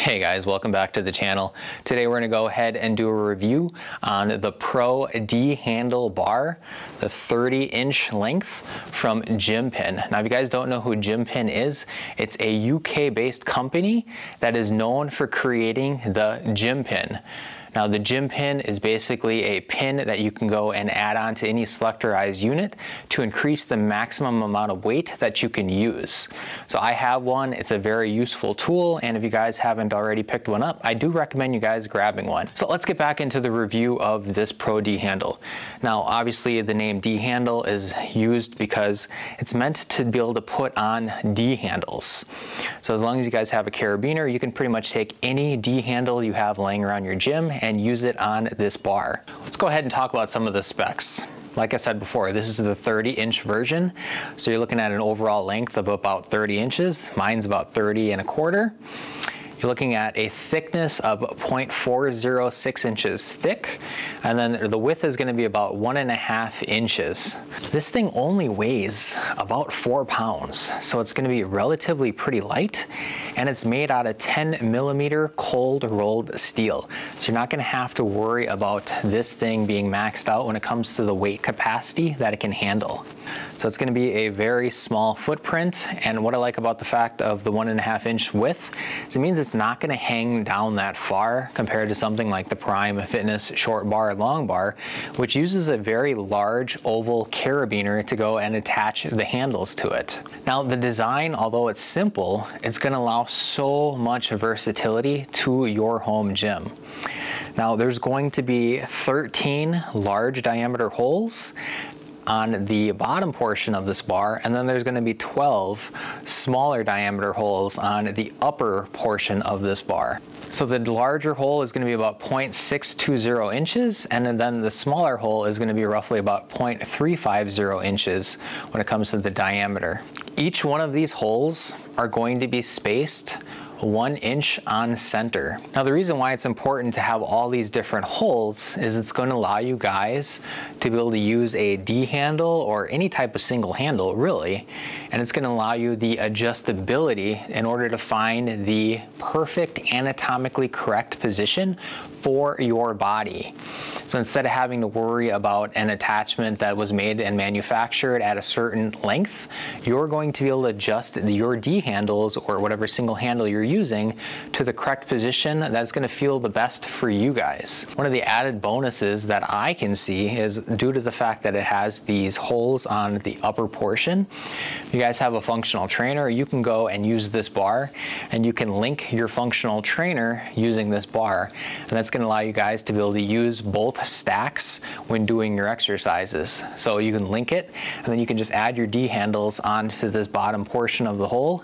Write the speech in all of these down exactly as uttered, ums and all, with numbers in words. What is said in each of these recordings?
Hey guys, welcome back to the channel. Today we're gonna go ahead and do a review on the Pro D-Handle bar, the thirty inch length from Gym Pin. Now if you guys don't know who Gym Pin is, it's a U K based company that is known for creating the Gym Pin. Now the Gym Pin is basically a pin that you can go and add on to any selectorized unit to increase the maximum amount of weight that you can use. So I have one, it's a very useful tool, and if you guys haven't already picked one up, I do recommend you guys grabbing one. So let's get back into the review of this Pro D-Handle. Now obviously the name D-Handle is used because it's meant to be able to put on D-Handles. So as long as you guys have a carabiner, you can pretty much take any D-Handle you have laying around your gym and use it on this bar. Let's go ahead and talk about some of the specs. Like I said before, this is the thirty inch version. So you're looking at an overall length of about thirty inches. Mine's about thirty and a quarter. You're looking at a thickness of zero point four zero six inches thick, and then the width is gonna be about one and a half inches. This thing only weighs about four pounds, so it's gonna be relatively pretty light, and it's made out of ten millimeter cold rolled steel. So you're not gonna have to worry about this thing being maxed out when it comes to the weight capacity that it can handle. So it's gonna be a very small footprint, and what I like about the fact of the one and a half inch width is it means it's It's not going to hang down that far compared to something like the Prime Fitness short bar, long bar, which uses a very large oval carabiner to go and attach the handles to it. Now the design, although it's simple, it's going to allow so much versatility to your home gym. Now there's going to be thirteen large diameter holes on the bottom portion of this bar, and then there's going to be twelve smaller diameter holes on the upper portion of this bar. So the larger hole is going to be about zero point six two zero inches, and then the smaller hole is going to be roughly about zero point three five zero inches when it comes to the diameter. Each one of these holes are going to be spaced one inch on center. Now the reason why it's important to have all these different holes is it's going to allow you guys to be able to use a D-handle or any type of single handle really, and it's going to allow you the adjustability in order to find the perfect anatomically correct position for your body. So instead of having to worry about an attachment that was made and manufactured at a certain length, you're going to be able to adjust your D-handles or whatever single handle you're using to the correct position that's going to feel the best for you guys. One of the added bonuses that I can see is due to the fact that it has these holes on the upper portion. If you guys have a functional trainer, you can go and use this bar, and you can link your functional trainer using this bar, and that's going to allow you guys to be able to use both stacks when doing your exercises. So you can link it, and then you can just add your D-handles onto this bottom portion of the hole,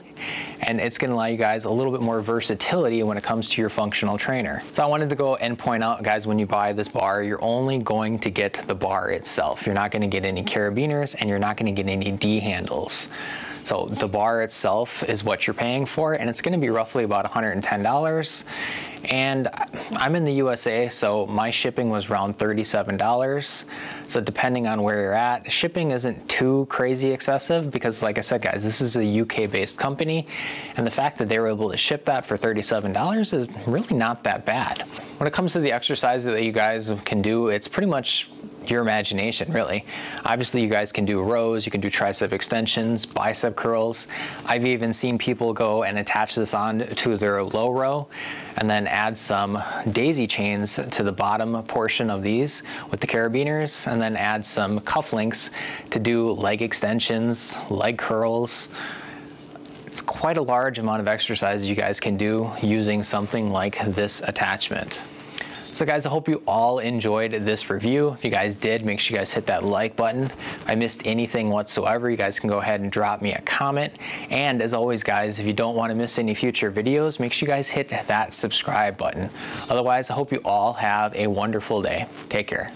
and it's going to allow you guys a little bit more versatility when it comes to your functional trainer. So I wanted to go and point out, guys, when you buy this bar, you're only going to get the bar itself. You're not going to get any carabiners, and you're not going to get any D-handles. So the bar itself is what you're paying for, and it's gonna be roughly about one hundred ten dollars. And I'm in the U S A, so my shipping was around thirty-seven dollars. So depending on where you're at, shipping isn't too crazy excessive because, like I said, guys, this is a U K-based company, and the fact that they were able to ship that for thirty-seven dollars is really not that bad. When it comes to the exercises that you guys can do, it's pretty much your imagination, really. Obviously, you guys can do rows, you can do tricep extensions, bicep curls. I've even seen people go and attach this on to their low row and then add some daisy chains to the bottom portion of these with the carabiners, and then add some cuff links to do leg extensions, leg curls. It's quite a large amount of exercises you guys can do using something like this attachment. So guys, I hope you all enjoyed this review. If you guys did, make sure you guys hit that like button. If I missed anything whatsoever, you guys can go ahead and drop me a comment. And as always, guys, if you don't want to miss any future videos, make sure you guys hit that subscribe button. Otherwise, I hope you all have a wonderful day. Take care.